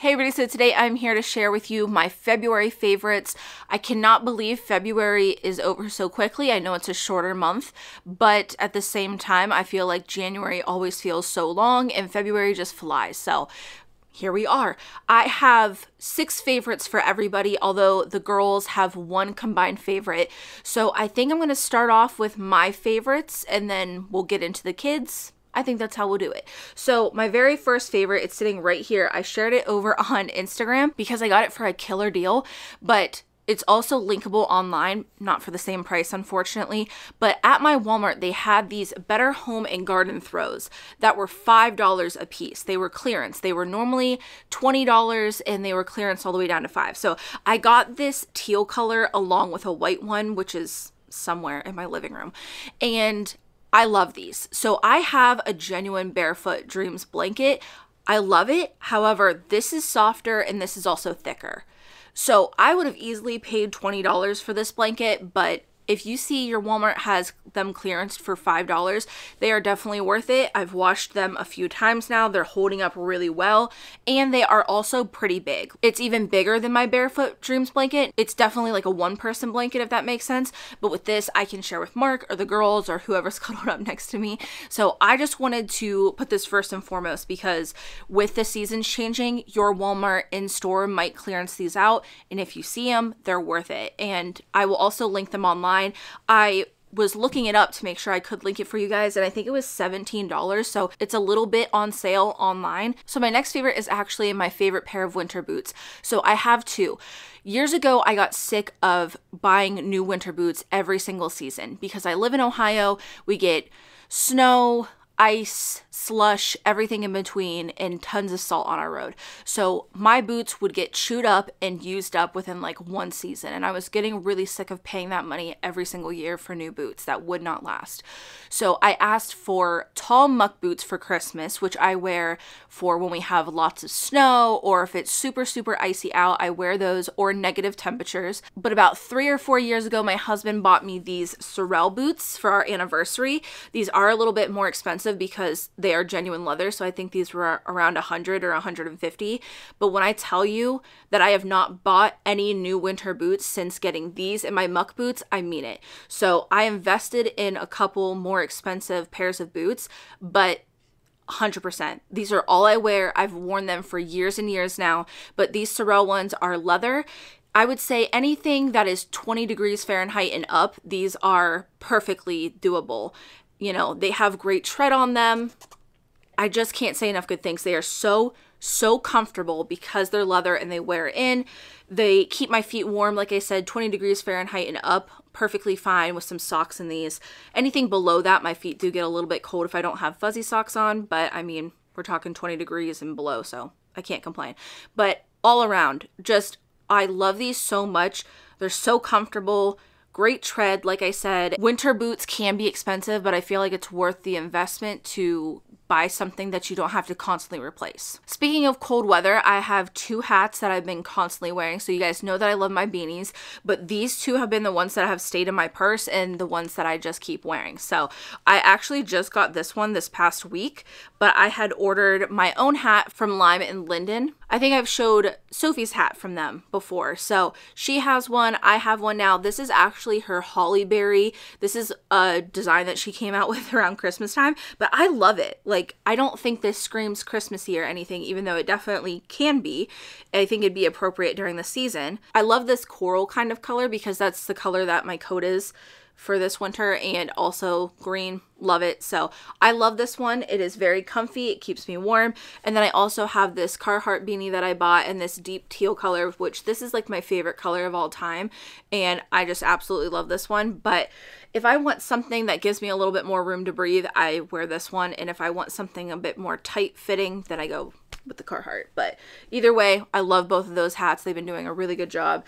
Hey everybody, so today I'm here to share with you my February favorites. I cannot believe February is over so quickly. I know it's a shorter month, but at the same time, I feel like January always feels so long and February just flies. So here we are. I have 6 favorites for everybody, although the girls have 1 combined favorite. So I think I'm going to start off with my favorites and then we'll get into the kids. I think that's how we'll do it. So my very first favorite, it's sitting right here. I shared it over on Instagram because I got it for a killer deal, but it's also linkable online, not for the same price, unfortunately, but at my Walmart, they had these Better Home and Garden throws that were $5 a piece. They were clearance. They were normally $20 and they were clearance all the way down to $5. So I got this teal color along with a white one, which is somewhere in my living room. And I love these. So I have a genuine Barefoot Dreams blanket. I love it. However, this is softer and this is also thicker. So I would have easily paid $20 for this blanket, but if you see your Walmart has them clearanced for $5, they are definitely worth it. I've washed them a few times now. They're holding up really well, and they are also pretty big. It's even bigger than my Barefoot Dreams blanket. It's definitely like a one-person blanket, if that makes sense. But with this, I can share with Mark or the girls or whoever's cuddled up next to me. So I just wanted to put this first and foremost because with the seasons changing, your Walmart in-store might clearance these out, and if you see them, they're worth it. And I will also link them online. I was looking it up to make sure I could link it for you guys, and I think it was $17, so it's a little bit on sale online. So my next favorite is actually my favorite pair of winter boots. So I have 2. Years ago, I got sick of buying new winter boots every single season because I live in Ohio. We get snow, ice, slush, everything in between, and tons of salt on our road. So my boots would get chewed up and used up within like one season, and I was getting really sick of paying that money every single year for new boots that would not last. So I asked for tall Muck boots for Christmas, which I wear for when we have lots of snow, or if it's super, super icy out, I wear those, or negative temperatures. But about 3 or 4 years ago, my husband bought me these Sorel boots for our anniversary. These are a little bit more expensive because they are genuine leather, so I think these were around 100 or 150. But when I tell you that I have not bought any new winter boots since getting these and my Muck boots, I mean it. So I invested in a couple more expensive pairs of boots, but 100%. These are all I wear. I've worn them for years and years now, but these Sorel ones are leather. I would say anything that is 20 degrees Fahrenheit and up, these are perfectly doable. You know, they have great tread on them. I just can't say enough good things. They are so, so comfortable because they're leather and they wear in. They keep my feet warm. Like I said, 20 degrees Fahrenheit and up, perfectly fine with some socks in these. Anything below that, my feet do get a little bit cold if I don't have fuzzy socks on, but I mean, we're talking 20 degrees and below, so I can't complain. But all around, just, I love these so much. They're so comfortable. Great tread, like I said. Winter boots can be expensive, but I feel like it's worth the investment to buy something that you don't have to constantly replace. Speaking of cold weather, I have 2 hats that I've been constantly wearing. So you guys know that I love my beanies, but these 2 have been the ones that have stayed in my purse and the ones that I just keep wearing. So I actually just got this one this past week, but I had ordered my own hat from Lime and Linden. I think I've showed Sophie's hat from them before. So she has one, I have one now. This is actually her Holly Berry. This is a design that she came out with around Christmas time, but I love it. Like, I don't think this screams Christmassy or anything, even though it definitely can be. I think it'd be appropriate during the season. I love this coral kind of color because that's the color that my coat is for this winter, and also green. Love it. So I love this one. It is very comfy. It keeps me warm. And then I also have this Carhartt beanie that I bought in this deep teal color, which this is like my favorite color of all time. And I just absolutely love this one. But if I want something that gives me a little bit more room to breathe, I wear this one. And if I want something a bit more tight fitting, then I go with the Carhartt. But either way, I love both of those hats. They've been doing a really good job.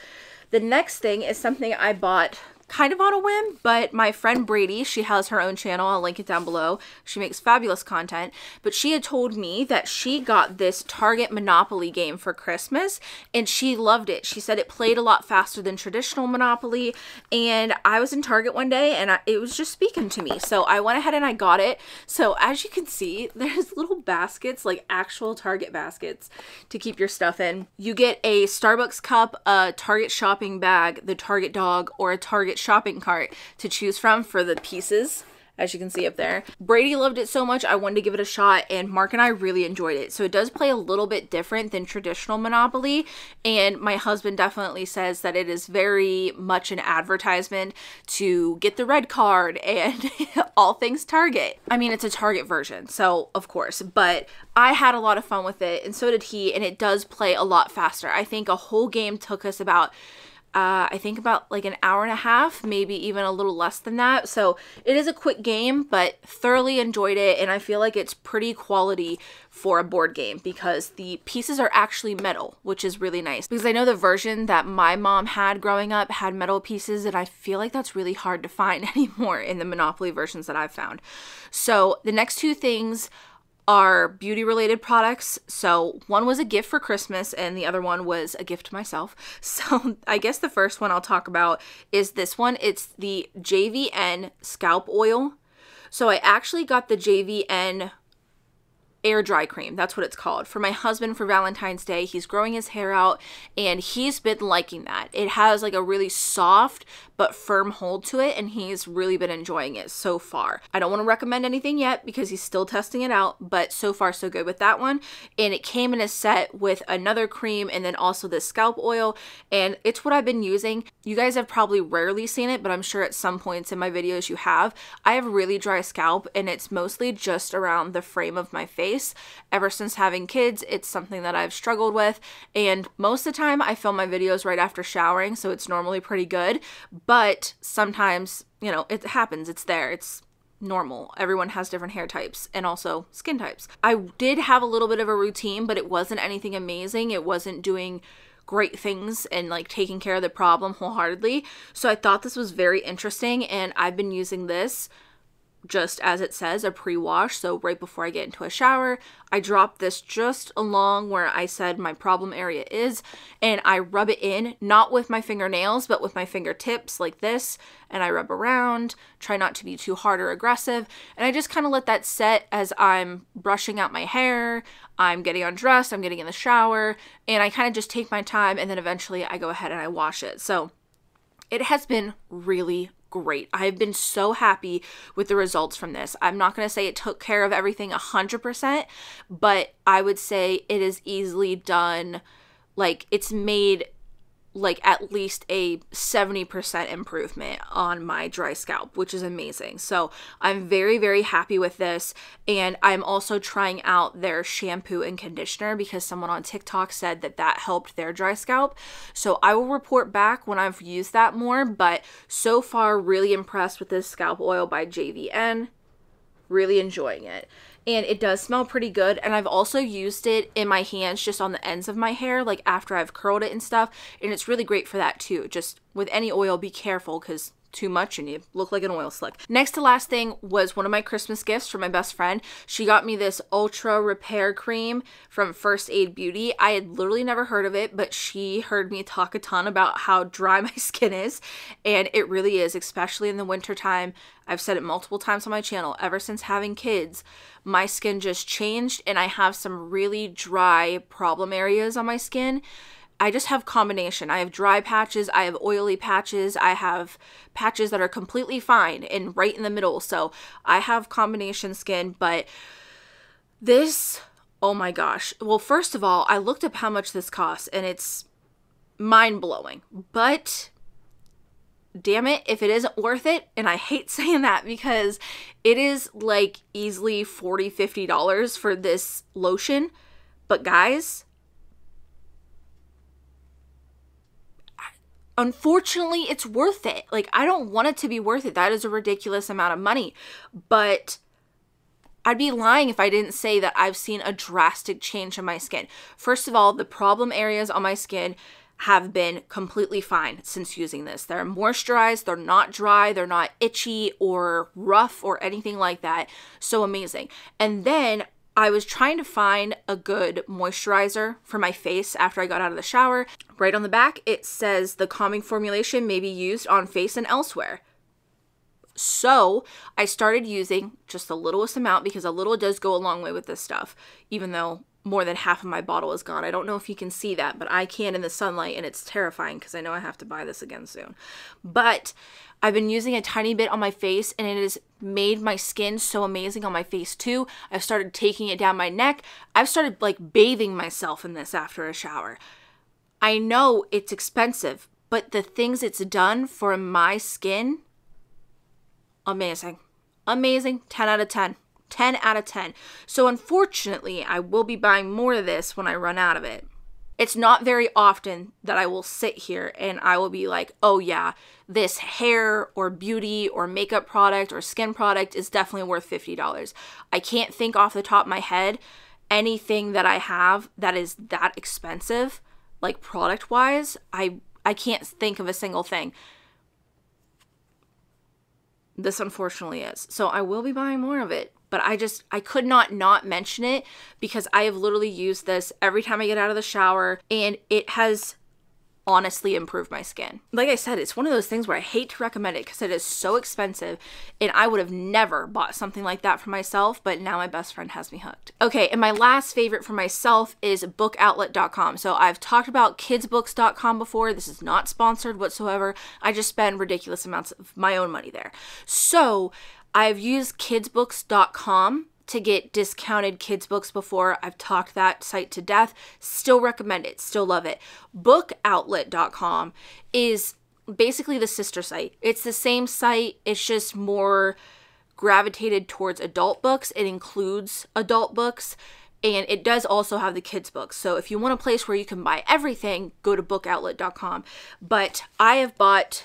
The next thing is something I bought kind of on a whim, but my friend Brady, she has her own channel, I'll link it down below. She makes fabulous content, but she had told me that she got this Target Monopoly game for Christmas and she loved it. She said it played a lot faster than traditional Monopoly, and I was in Target one day and it was just speaking to me. So I went ahead and I got it. So as you can see, there's little baskets, like actual Target baskets to keep your stuff in. You get a Starbucks cup, a Target shopping bag, the Target dog, or a Target shopping cart to choose from for the pieces, as you can see up there. Brady loved it so much I wanted to give it a shot, and Mark and I really enjoyed it. So it does play a little bit different than traditional Monopoly, and my husband definitely says that it is very much an advertisement to get the red card and all things Target. I mean, it's a Target version, so of course, but I had a lot of fun with it and so did he, and it does play a lot faster. I think a whole game took us about I think about like an hour and a half, maybe even a little less than that. So it is a quick game, but thoroughly enjoyed it. And I feel like it's pretty quality for a board game because the pieces are actually metal, which is really nice, because I know the version that my mom had growing up had metal pieces, and I feel like that's really hard to find anymore in the Monopoly versions that I've found. So the next two things are beauty related products. So one was a gift for Christmas and the other one was a gift to myself. So I guess the first one I'll talk about is this one. It's the JVN scalp oil. So I actually got the JVN air dry cream, that's what it's called, for my husband for Valentine's Day. He's growing his hair out and he's been liking that. It has like a really soft but firm hold to it, and he's really been enjoying it so far. I don't want to recommend anything yet because he's still testing it out, but so far so good with that one. And it came in a set with another cream and then also this scalp oil, and it's what I've been using. You guys have probably rarely seen it, but I'm sure at some points in my videos you have. I have really dry scalp and it's mostly just around the frame of my face. Ever since having kids, it's something that I've struggled with, and most of the time I film my videos right after showering, so it's normally pretty good, but sometimes, you know, it happens. It's there. It's normal. Everyone has different hair types and also skin types. I did have a little bit of a routine, but it wasn't anything amazing. It wasn't doing great things and like taking care of the problem wholeheartedly, so I thought this was very interesting, and I've been using this just as it says, a pre-wash. So right before I get into a shower, I drop this just along where I said my problem area is, and I rub it in, not with my fingernails, but with my fingertips like this, and I rub around, try not to be too hard or aggressive, and I just kind of let that set as I'm brushing out my hair, I'm getting undressed, I'm getting in the shower, and I kind of just take my time, and then eventually I go ahead and I wash it. So it has been really great. I've been so happy with the results from this. I'm not going to say it took care of everything 100%, but I would say it is easily done. Like, it's made like at least a 70% improvement on my dry scalp, which is amazing. So I'm very, very happy with this. And I'm also trying out their shampoo and conditioner because someone on TikTok said that that helped their dry scalp. So I will report back when I've used that more, but so far really impressed with this scalp oil by JVN. Really enjoying it. And it does smell pretty good, and I've also used it in my hands, just on the ends of my hair, like after I've curled it and stuff, and it's really great for that too. Just with any oil, be careful, because too much and you look like an oil slick. Next to last thing was one of my Christmas gifts from my best friend. She got me this Ultra Repair Cream from First Aid Beauty. I had literally never heard of it, but she heard me talk a ton about how dry my skin is, and it really is, especially in the winter time. I've said it multiple times on my channel. Ever since having kids, my skin just changed, and I have some really dry problem areas on my skin. I just have combination. I have dry patches, I have oily patches, I have patches that are completely fine and right in the middle. So I have combination skin, but this, oh my gosh. Well, first of all, I looked up how much this costs and it's mind-blowing, but damn it if it isn't worth it. And I hate saying that because it is like easily $40, $50 for this lotion. But guys, unfortunately, it's worth it. Like, I don't want it to be worth it. That is a ridiculous amount of money, but I'd be lying if I didn't say that I've seen a drastic change in my skin. First of all, the problem areas on my skin have been completely fine since using this. They're moisturized, they're not dry, they're not itchy or rough or anything like that. So amazing. And then I was trying to find a good moisturizer for my face after I got out of the shower. Right on the back, it says the calming formulation may be used on face and elsewhere. So I started using just the littlest amount because a little does go a long way with this stuff, even though more than half of my bottle is gone. I don't know if you can see that, but I can in the sunlight, and it's terrifying because I know I have to buy this again soon. But I've been using a tiny bit on my face, and it has made my skin so amazing on my face too. I've started taking it down my neck. I've started like bathing myself in this after a shower. I know it's expensive, but the things it's done for my skin, amazing. Amazing. 10 out of 10. 10 out of 10. So unfortunately, I will be buying more of this when I run out of it. It's not very often that I will sit here and I will be like, oh yeah, this hair or beauty or makeup product or skin product is definitely worth $50. I can't think off the top of my head anything that I have that is that expensive, like product wise. I can't think of a single thing. This unfortunately is. So I will be buying more of it, but I could not mention it because I have literally used this every time I get out of the shower, and it has honestly improved my skin. Like I said, it's one of those things where I hate to recommend it because it is so expensive, and I would have never bought something like that for myself, but now my best friend has me hooked. Okay, and my last favorite for myself is bookoutlet.com. So I've talked about kidsbooks.com before. This is not sponsored whatsoever. I just spend ridiculous amounts of my own money there. So I've used kidsbooks.com to get discounted kids books before. I've talked that site to death. Still recommend it, still love it. Bookoutlet.com is basically the sister site. It's the same site, it's just more gravitated towards adult books. It includes adult books, and it does also have the kids books. So if you want a place where you can buy everything, go to bookoutlet.com. But I have bought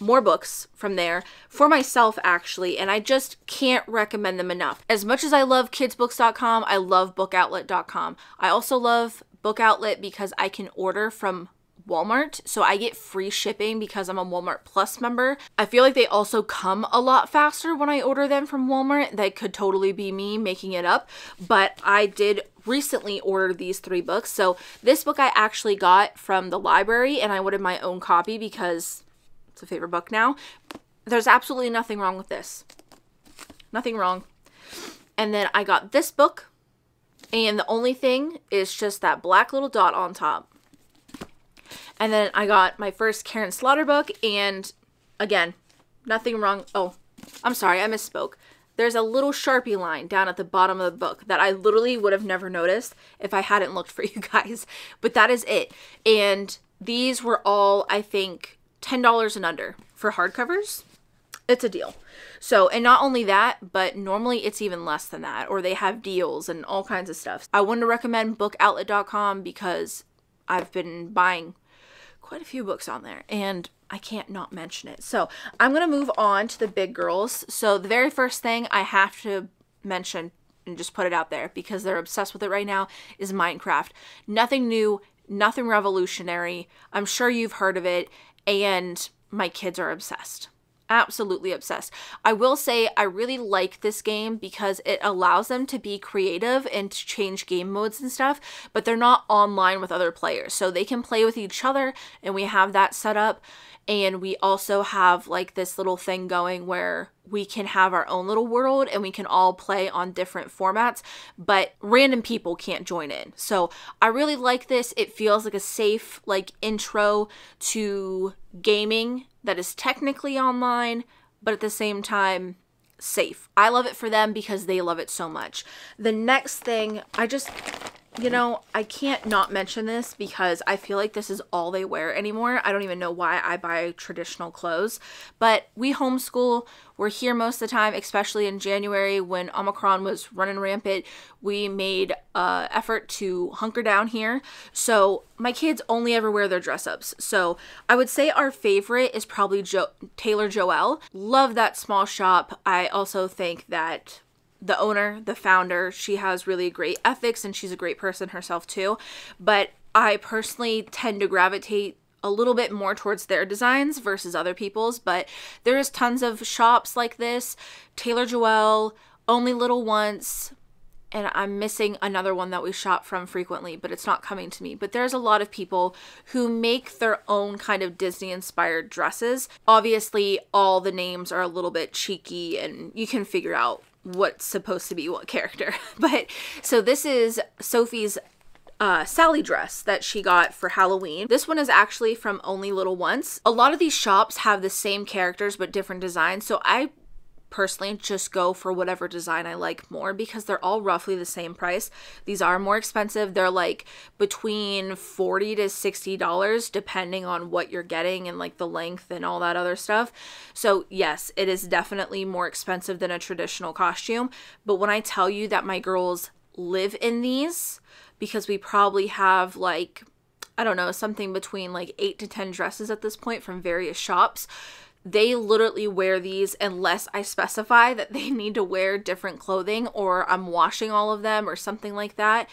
more books from there for myself, actually, and I just can't recommend them enough. As much as I love kidsbooks.com, I love bookoutlet.com. I also love Book Outlet because I can order from Walmart, so I get free shipping because I'm a Walmart Plus member. I feel like they also come a lot faster when I order them from Walmart. That could totally be me making it up, but I did recently ordered these three books. So this book I actually got from the library, and I wanted my own copy because it's a favorite book now. There's absolutely nothing wrong with this. Nothing wrong. And then I got this book, and the only thing is just that black little dot on top. And then I got my first Karen Slaughter book, and again, nothing wrong. Oh, I'm sorry, I misspoke. There's a little Sharpie line down at the bottom of the book that I literally would have never noticed if I hadn't looked for you guys, but that is it. And these were all, I think, $10 and under for hardcovers. It's a deal. So, and not only that, but normally it's even less than that, or they have deals and all kinds of stuff. I wanted to recommend bookoutlet.com because I've been buying quite a few books on there, and I can't not mention it. So I'm going to move on to the big girls. So the very first thing I have to mention, and just put it out there because they're obsessed with it right now, is Minecraft. Nothing new, nothing revolutionary. I'm sure you've heard of it. And my kids are obsessed, absolutely obsessed. I will say I really like this game because it allows them to be creative and to change game modes and stuff, but they're not online with other players. So they can play with each other, and we have that set up. And we also have like this little thing going where we can have our own little world, and we can all play on different formats, but random people can't join in. So I really like this. It feels like a safe like intro to gaming that is technically online, but at the same time safe. I love it for them because they love it so much. The next thing, I just, you know, I can't not mention this because I feel like this is all they wear anymore. I don't even know why I buy traditional clothes, but we homeschool. We're here most of the time, especially in January when Omicron was running rampant. We made an effort to hunker down here. So my kids only ever wear their dress ups. So I would say our favorite is probably Taylor Joelle. Love that small shop. I also think that the owner, the founder, she has really great ethics, and she's a great person herself too. But I personally tend to gravitate a little bit more towards their designs versus other people's, but there is tons of shops like this. Taylor Joelle, Only Little Once, and I'm missing another one that we shop from frequently, but it's not coming to me. But there's a lot of people who make their own kind of Disney-inspired dresses. Obviously, all the names are a little bit cheeky, and you can figure out what's supposed to be what character. But so this is Sophie's Sally dress that she got for Halloween. This one is actually from Only Little Once. A lot of these shops have the same characters but different designs, so I personally just go for whatever design I like more because they're all roughly the same price. These are more expensive. They're like between $40 to $60 depending on what you're getting and like the length and all that other stuff. So yes, it is definitely more expensive than a traditional costume, but when I tell you that my girls live in these, because we probably have like, I don't know, something between like 8 to 10 dresses at this point from various shops. They literally wear these unless I specify that they need to wear different clothing or I'm washing all of them or something like that,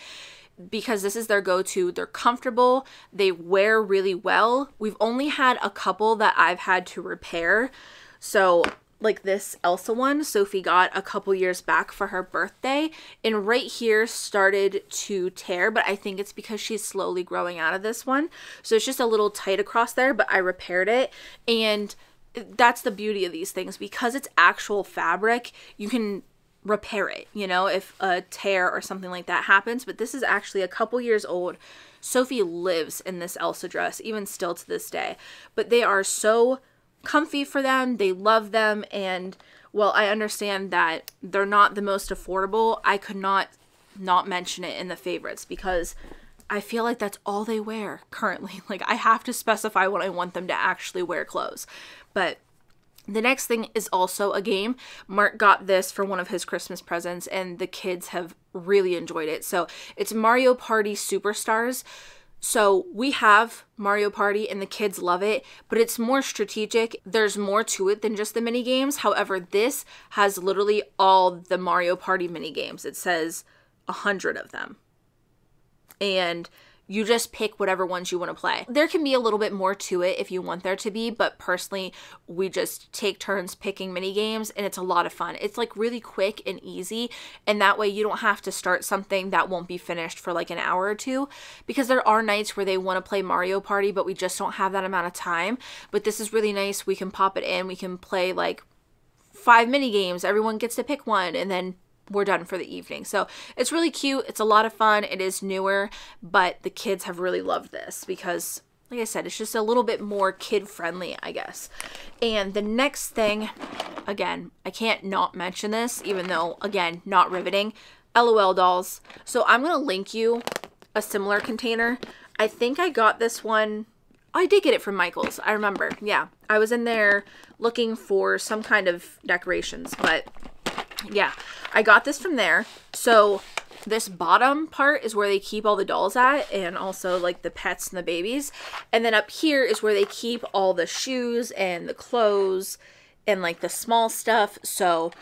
because this is their go-to. They're comfortable. They wear really well. We've only had a couple that I've had to repair. So like this Elsa one Sophie got a couple years back for her birthday, and right here started to tear, but I think it's because she's slowly growing out of this one. So it's just a little tight across there, but I repaired it. And that's the beauty of these things, because it's actual fabric, you can repair it, you know, if a tear or something like that happens. But this is actually a couple years old. Sophie lives in this Elsa dress, even still to this day, but they are so comfy for them. They love them. And well, I understand that they're not the most affordable. I could not mention it in the favorites because I feel like that's all they wear currently. Like, I have to specify what I want them to actually wear clothes. But the next thing is also a game. Mark got this for one of his Christmas presents and the kids have really enjoyed it. So it's Mario Party Superstars. So we have Mario Party and the kids love it, but it's more strategic. There's more to it than just the mini games. However, this has literally all the Mario Party mini games. It says 100 of them. And you just pick whatever ones you want to play. There can be a little bit more to it if you want there to be, but personally, we just take turns picking mini games and it's a lot of fun. It's like really quick and easy, and that way you don't have to start something that won't be finished for like an hour or two, because there are nights where they want to play Mario Party, but we just don't have that amount of time. But this is really nice. We can pop it in. We can play like 5 mini games. Everyone gets to pick one and then we're done for the evening. So it's really cute. It's a lot of fun. It is newer, but the kids have really loved this because, like I said, it's just a little bit more kid friendly, I guess. And the next thing, again, I can't not mention this, even though, again, not riveting, LOL dolls. So I'm going to link you a similar container. I think I got this one. I did get it from Michael's. I remember. Yeah. I was in there looking for some kind of decorations, but yeah, I got this from there. So this bottom part is where they keep all the dolls at, and also like the pets and the babies. And then up here is where they keep all the shoes and the clothes and like the small stuff. So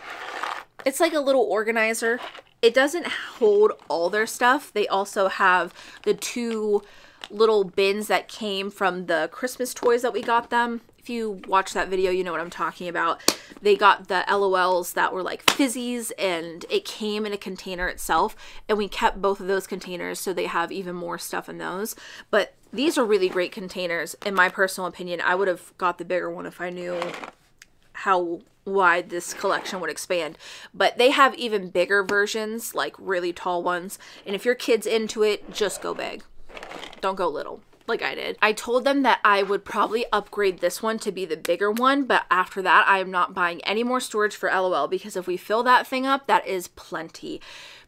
it's like a little organizer. It doesn't hold all their stuff. They also have the 2 little bins that came from the Christmas toys that we got them. If you watch that video, you know what I'm talking about. They got the LOLs that were like fizzies, and it came in a container itself, and we kept both of those containers, so they have even more stuff in those. But these are really great containers, in my personal opinion. I would have got the bigger one if I knew how wide this collection would expand, but they have even bigger versions, like really tall ones, and if your kid's into it, just go big. Don't go little. Like I did. I told them that I would probably upgrade this one to be the bigger one, but after that, I am not buying any more storage for LOL, because if we fill that thing up, that is plenty,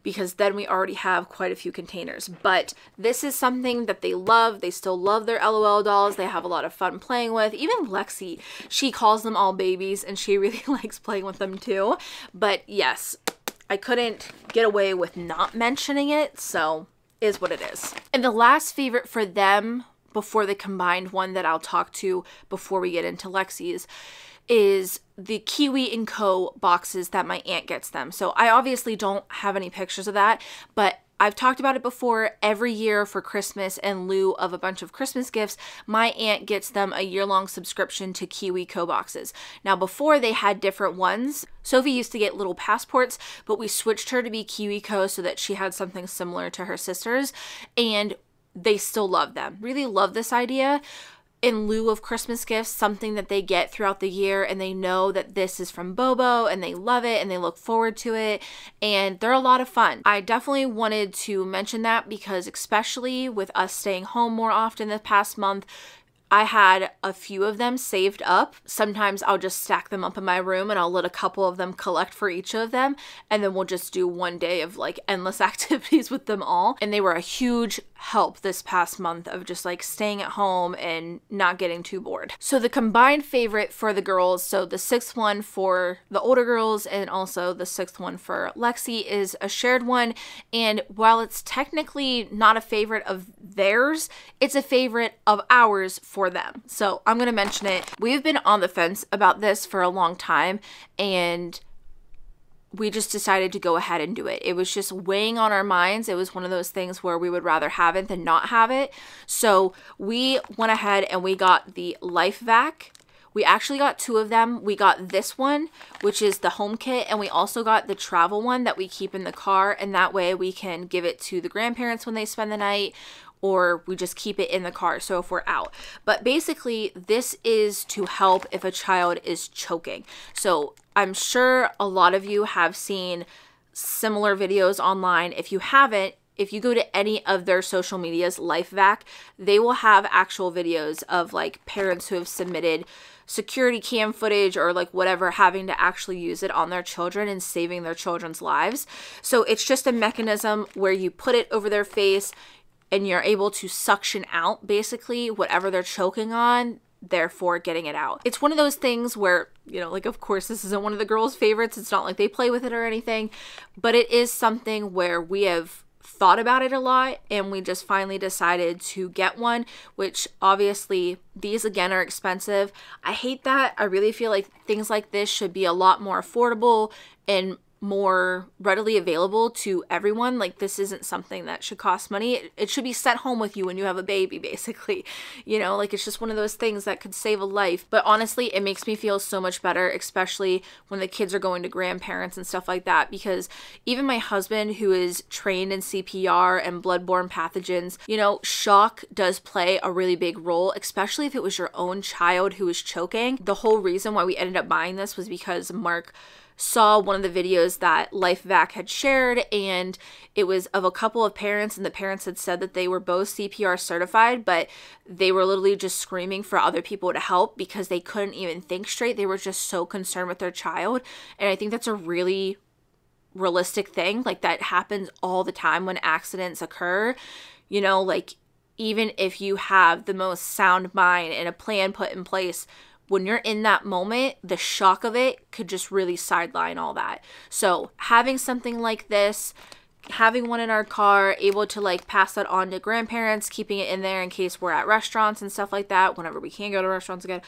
because then we already have quite a few containers. But this is something that they love. They still love their LOL dolls. They have a lot of fun playing with. Even Lexi, she calls them all babies, and she really likes playing with them too. But yes, I couldn't get away with not mentioning it, so is what it is. And the last favorite for them before the combined one that I'll talk to before we get into Lexi's is the Kiwi Co boxes that my aunt gets them. So I obviously don't have any pictures of that, but I've talked about it before. Every year for Christmas, in lieu of a bunch of Christmas gifts, my aunt gets them a year-long subscription to Kiwi Co boxes. Now, before they had different ones. Sophie used to get little passports, but we switched her to be Kiwi Co so that she had something similar to her sisters, and they still love them. Really love this idea. In lieu of Christmas gifts, something that they get throughout the year, and they know that this is from Bobo, and they love it, and they look forward to it, and they're a lot of fun. I definitely wanted to mention that because especially with us staying home more often this past month, I had a few of them saved up. Sometimes I'll just stack them up in my room and I'll let a couple of them collect for each of them, and then we'll just do one day of like endless activities with them all. And they were a huge help this past month of just like staying at home and not getting too bored. So the combined favorite for the girls, so the sixth one for the older girls and also the sixth one for Lexi, is a shared one. And while it's technically not a favorite of theirs, it's a favorite of ours for them. So I'm gonna mention it. We've been on the fence about this for a long time, and we just decided to go ahead and do it. It was just weighing on our minds. It was one of those things where we would rather have it than not have it. So we went ahead and we got the LifeVac. We actually got two of them. We got this one, which is the home kit, and we also got the travel one that we keep in the car, and that way we can give it to the grandparents when they spend the night, or we just keep it in the car, so if we're out. But basically, this is to help if a child is choking. So I'm sure a lot of you have seen similar videos online. If you haven't, if you go to any of their social medias, LifeVac, they will have actual videos of like parents who have submitted security cam footage or like whatever, having to actually use it on their children and saving their children's lives. So it's just a mechanism where you put it over their face, and you're able to suction out basically whatever they're choking on, therefore getting it out. It's one of those things where, you know, like of course this isn't one of the girls' favorites. It's not like they play with it or anything, but it is something where we have thought about it a lot, and we just finally decided to get one, which obviously these again are expensive. I hate that. I really feel like things like this should be a lot more affordable and more readily available to everyone. Like, this isn't something that should cost money. It should be sent home with you when you have a baby, basically, you know, like it's just one of those things that could save a life. But honestly, it makes me feel so much better, especially when the kids are going to grandparents and stuff like that, because even my husband, who is trained in CPR and bloodborne pathogens, you know, shock does play a really big role, especially if it was your own child who was choking. The whole reason why we ended up buying this was because Mark saw one of the videos that LifeVac had shared, and it was of a couple of parents, and the parents had said that they were both CPR certified, but they were literally just screaming for other people to help because they couldn't even think straight. They were just so concerned with their child, and I think that's a really realistic thing. Like, that happens all the time when accidents occur, you know, like even if you have the most sound mind and a plan put in place, when you're in that moment, the shock of it could just really sideline all that. So having something like this, having one in our car, able to like pass that on to grandparents, keeping it in there in case we're at restaurants and stuff like that, whenever we can go to restaurants again,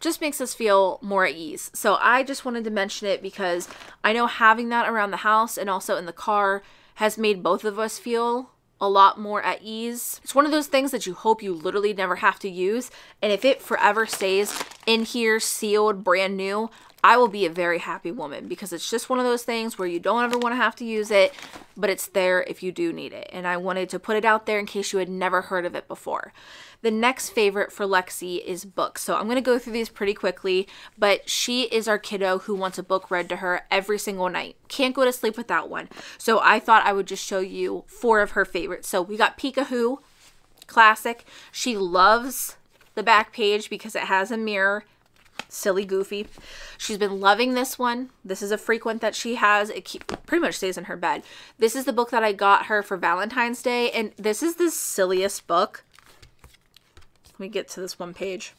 just makes us feel more at ease. So I just wanted to mention it because I know having that around the house and also in the car has made both of us feel a lot more at ease. It's one of those things that you hope you literally never have to use, and if it forever stays in here sealed brand new, I will be a very happy woman, because it's just one of those things where you don't ever want to have to use it, but it's there if you do need it. And I wanted to put it out there in case you had never heard of it before. The next favorite for Lexi is books. So I'm gonna go through these pretty quickly, but she is our kiddo who wants a book read to her every single night. Can't go to sleep without one. So I thought I would just show you four of her favorites. So we got Peek-A-Who, classic. She loves the back page because it has a mirror. Silly, goofy. She's been loving this one. This is a frequent that she has. It pretty much stays in her bed. This is the book that I got her for Valentine's Day, and this is the silliest book. Let me get to this one page.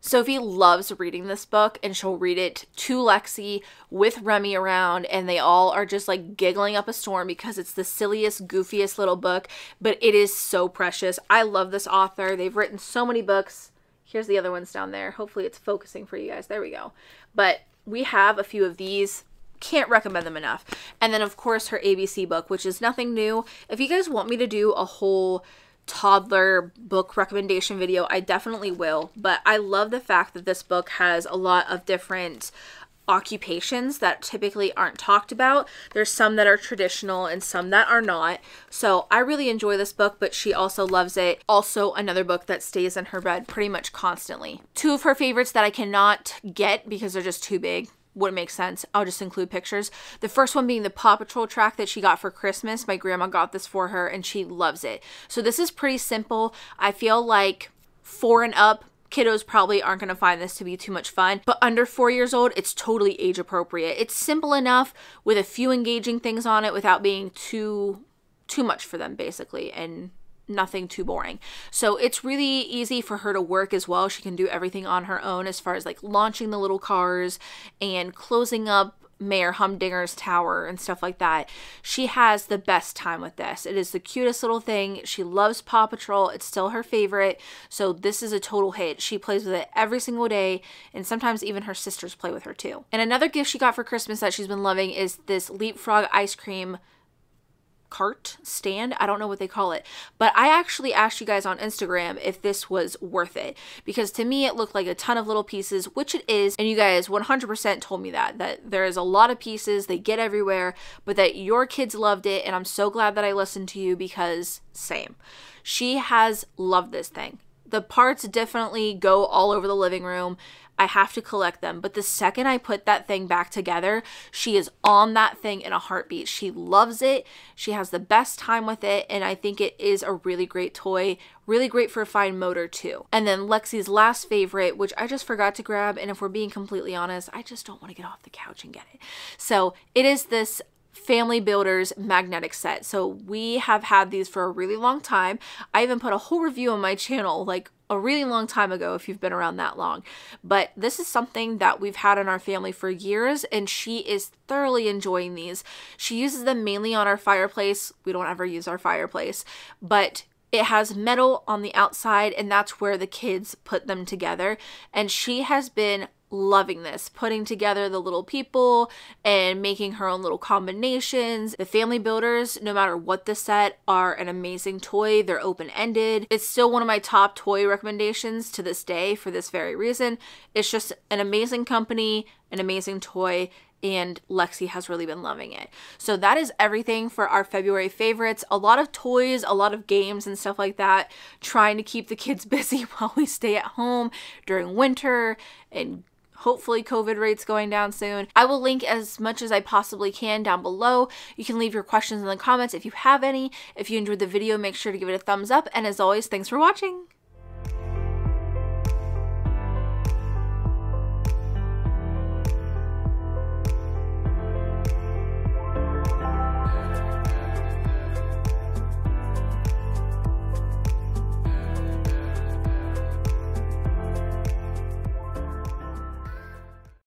Sophie loves reading this book, and she'll read it to Lexi with Remy around, and they all are just like giggling up a storm because it's the silliest, goofiest little book, but it is so precious. I love this author. They've written so many books. Here's the other ones down there. Hopefully it's focusing for you guys. There we go. But we have a few of these. can't recommend them enough. And then of course her ABC book, which is nothing new. If you guys want me to do a whole toddler book recommendation video, I definitely will, but I love the fact that this book has a lot of different occupations that typically aren't talked about. There's some that are traditional and some that are not. So I really enjoy this book, but she also loves it. Also another book that stays in her bed pretty much constantly. Two of her favorites that I cannot get because they're just too big. Wouldn't make sense. I'll just include pictures. The first one being the Paw Patrol track that she got for Christmas. My grandma got this for her and she loves it. So this is pretty simple. I feel like 4 and up kiddos probably aren't going to find this to be too much fun, but under 4 years old, it's totally age appropriate. It's simple enough with a few engaging things on it without being too much for them basically, and nothing too boring. So it's really easy for her to work as well. She can do everything on her own as far as like launching the little cars and closing up Mayor Humdinger's tower and stuff like that. She has the best time with this. It is the cutest little thing. She loves Paw Patrol. It's still her favorite. So this is a total hit. She plays with it every single day, and sometimes even her sisters play with her too. And another gift she got for Christmas that she's been loving is this Leapfrog ice cream cart stand. I don't know what they call it, but I actually asked you guys on Instagram if this was worth it, because to me it looked like a ton of little pieces, which it is, and you guys 100% told me that there is a lot of pieces, they get everywhere, but that your kids loved it, and I'm so glad that I listened to you, because same. She has loved this thing. The parts definitely go all over the living room. I have to collect them, but the second I put that thing back together, she is on that thing in a heartbeat. She loves it. She has the best time with it, and I think it is a really great toy, really great for a fine motor too. And then Lexi's last favorite, which I just forgot to grab, and if we're being completely honest, I just don't want to get off the couch and get it. So it is this Family Builders magnetic set. So we have had these for a really long time. I even put a whole review on my channel like a really long time ago if you've been around that long, but this is something that we've had in our family for years, and she is thoroughly enjoying these. She uses them mainly on our fireplace. We don't ever use our fireplace, but it has metal on the outside, and that's where the kids put them together, and she has been loving this, putting together the little people and making her own little combinations. The Family Builders, no matter what the set, are an amazing toy. They're open-ended. It's still one of my top toy recommendations to this day for this very reason. It's just an amazing company, an amazing toy, and Lexi has really been loving it. So that is everything for our February favorites. A lot of toys, a lot of games and stuff like that, trying to keep the kids busy while we stay at home during winter, and hopefully COVID rates going down soon. I will link as much as I possibly can down below. You can leave your questions in the comments if you have any. If you enjoyed the video, make sure to give it a thumbs up, and as always, thanks for watching.